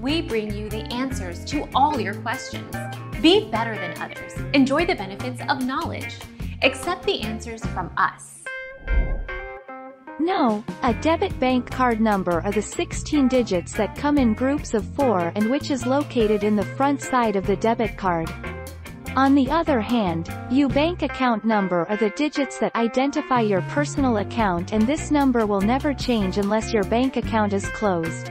we bring you the answers to all your questions. Be better than others. Enjoy the benefits of knowledge. Accept the answers from us. No, a debit bank card number are the 16 digits that come in groups of 4 and which is located in the front side of the debit card. On the other hand, your bank account number are the digits that identify your personal account, and this number will never change unless your bank account is closed.